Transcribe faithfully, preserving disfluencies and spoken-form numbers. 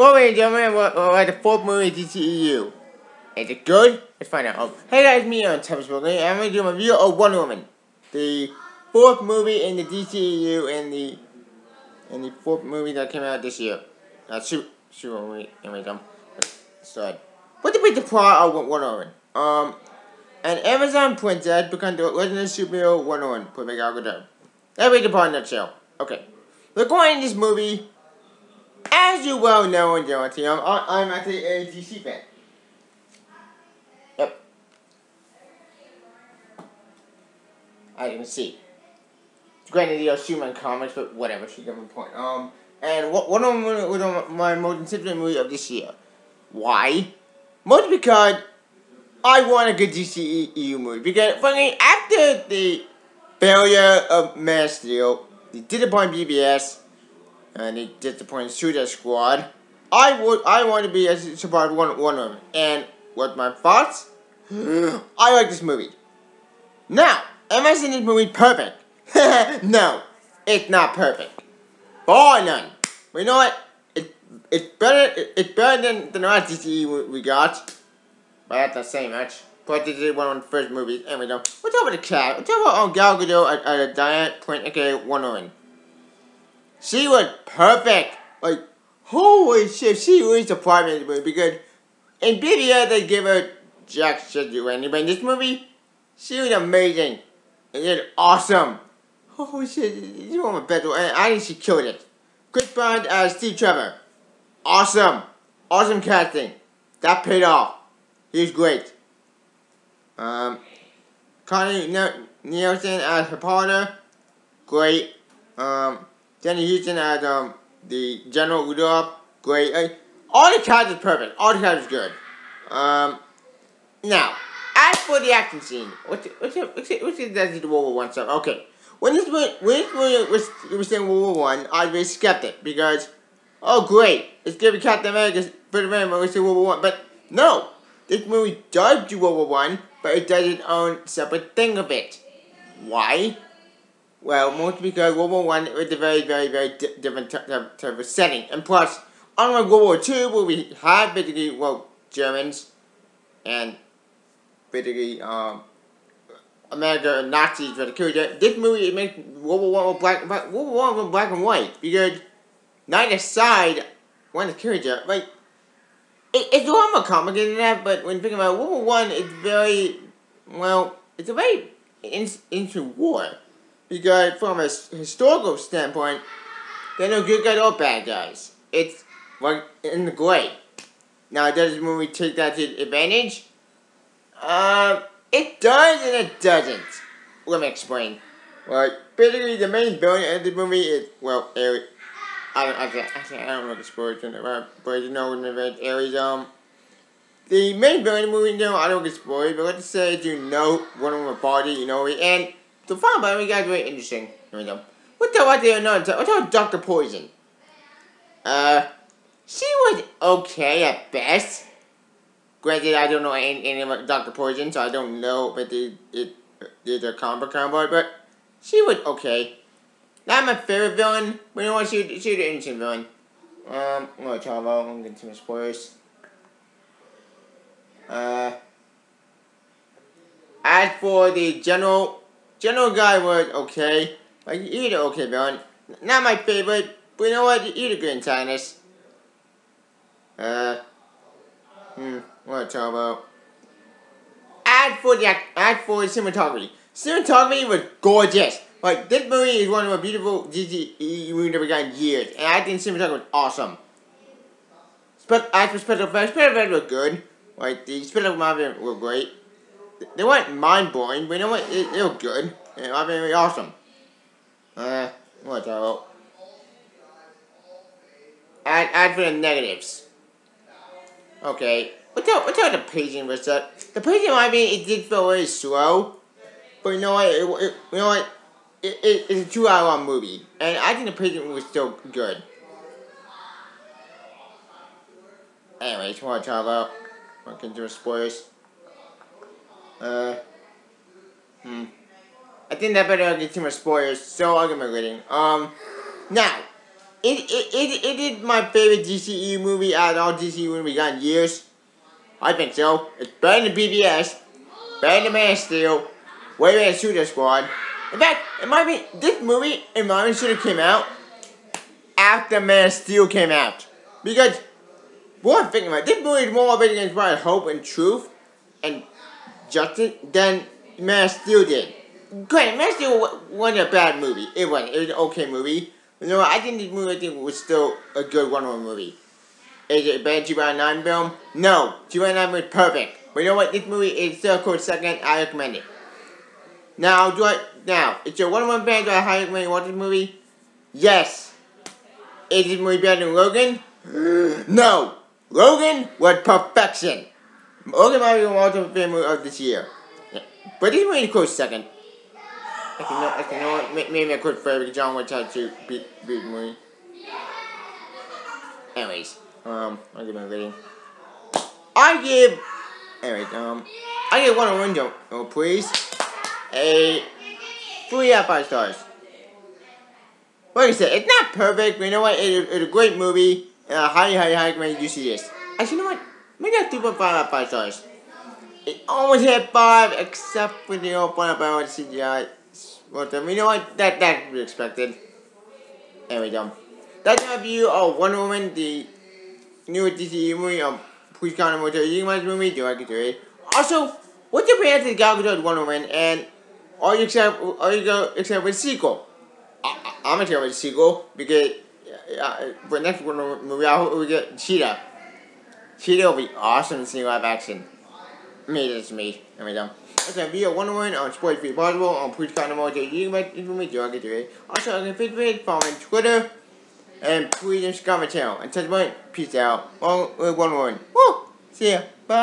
Well, ladies and gentlemen, we're, we're at the fourth movie of D C E U. Is it good? Let's find out. Oh. Hey guys, me on Thomas Building, and I'm going to do a review of Wonder Woman, the fourth movie in the D C E U, and the and the fourth movie that came out this year. Uh, shoot, shoot, wait, anyway, um, let's start. What did we the plot of Wonder Woman? Um, an Amazon princess becomes the legendary superhero Wonder Woman, put by Gal Gadot. That was the plot in a nutshell. Okay, we're going in this movie. As you well know, and I'm, I'm actually a D C fan. Yep. I can see. Granted, they are human comics, but whatever, she got my point. Um, and what one of my most anticipated movie of this year? Why? Mostly because I want a good D C E U movie. Because, frankly, after the failure of Man of Steel, the disappointing B V S, and they disappointed Suicide Squad, I would I want to be a survivor one one of them. And what's my thoughts? I like this movie. Now, am I saying this movie perfect? No, it's not perfect. Bar none. But you know what? It it's better it, it's better than the last D C E we got. But that's not saying much. But this is one of the first movies, and we don't. What's up with the cat? What's up with on Gal Gadot at a diet point aka Wonder Woman? She was perfect. Like, holy shit, she really surprised me in this movie because in B V S they give her jack shit to anybody. In this movie, she was amazing. It is awesome. Holy shit, this one was better. And I think she killed it. Chris Pine as Steve Trevor. Awesome. Awesome casting. That paid off. He was great. Um, Connie Nielsen as Hippolyta. Great. Um, Jenny Houston as um, the General Rudolph, great. Uh, all the cast is perfect. All the cast is good. Um, now, as for the action scene, what's it, what's it, what's it, what's it that's the World War One stuff? Okay, when this movie, when this movie was was in World War One, I was very skeptic because, oh great, it's gonna be Captain America's First Amendment when we say World War One, but no, this movie does do World War One, but it does its own separate thing of it. Why? Well, mostly because World War One was a very, very, very di different type of setting. And plus, unlike World War Two, where we had basically, well, Germans and basically, um, America and Nazis were the killers. This movie makes World War One was black, black, World War One was black and white because neither side wanted to kill each other. Like, it, it's a lot more complicated than that, but when you think about it, World War One, it's very, well, it's a very interesting war. Because from a historical standpoint, they're no good guys or bad guys. It's like in the gray. Now, does this movie take that to advantage? Um, it does and it doesn't. Let me explain. Like, basically, the main villain of the movie is, well, Ares. I don't, I don't, I don't know the spoilers in it, but you know, it's Ares. Um, the main villain of the movie, you know, I don't get spoiled, but let's say if you know one of them party, you know, and. So far, but we got very interesting. Here we go. What the what did another? What about Doctor Poison? Uh, she was okay at best. Granted, I don't know any, any about Doctor Poison, so I don't know. But they, it did a combo combo, but she was okay. Not my favorite villain, but you know what? She was, she was an interesting villain. Um, I'm gonna talk about. I'm getting too much spoilers. Uh, as for the general. General Guy was okay. Like, he was an okay villain. Not my favorite, but you know what? He was a good antagonist. Uh, hmm, what to talk about? As for the, as for the cinematography. Cinematography was gorgeous. Like, this movie is one of the beautiful D C E U movies that we got in years. And I think cinematography was awesome. Spe as for special effects, special effects were good. Like, the special effects were great. They weren't mind-blowing, but you know what, they were good. They were really awesome. Uh, what the hell? Add, add for the negatives. Okay, what's up, what's up with the pacing versus that? The pacing, I mean, it did feel really slow. But you know what, it, it, you know what, it, it, it's a two-hour long movie. And I think the pacing was still good. Anyways, what to talk about? I'm not gonna do spoilers. Uh, hmm. I think that better not get too much spoilers, so I'll give my rating. Um, now, it, it, it, it is my favorite D C E U movie out of all D C E U movies we got in years. I think so. It's better than B V S, better than Man of Steel, way better than Suicide Squad. In fact, it might be, this movie, in my opinion, should have came out after Man of Steel came out. Because, what I'm thinking about, this movie is more about inspired hope and truth and justice than Man of Steel did. Granted, Man of Steel wasn't a bad movie. It wasn't. It was an okay movie. You know what, I think this movie I think was still a good Wonder Woman movie. Is it a bad two by nine film? No. two by nine was perfect. But you know what, this movie is still a cool second. I recommend it. Now, do I, now, if you're a Wonder Woman fan, do I highly recommend you watch this movie? Yes. Is this movie better than Logan? No. Logan was perfection. Logan might be one of my favorite movies of this year. But this movie is a close second. I can know, I can know, maybe I could favorite because John Wick had to beat, beat the movie. Anyways, um, I'll give my rating. I give, anyways, um, I give Wonder Woman, oh please, a three out of five stars. Like I said, it's not perfect, but you know what, it, it's a great movie, and I highly, highly, highly recommend you see this. Actually, you know what, maybe I do put five out of five stars. It almost hit five, except for the old one about C G I. Well, you know what, that, that could be expected. Anyway, um, that's my view of Wonder Woman, the new D C E U movie. Um, please comment what you like this movie, do I get to it? Also, what's your plan to Gal Gadot Wonder Woman, and are you except are you go except with sequel? I, I, I'm excited with sequel because uh, for the next Wonder Woman movie, I hope we get Cheetah. Cheetah will be awesome to see live action. Me, that's me. I mean, um, that's my video Wonder Woman on Sports Free Possible on please comment more that you like this movie, do I get to it? Also, I can fit it, follow me on Twitter, and please subscribe my channel. Until the point, peace out. Wonder Woman. Woo! See ya. Bye.